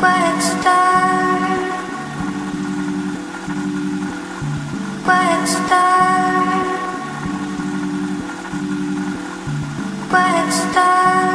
Quiet star.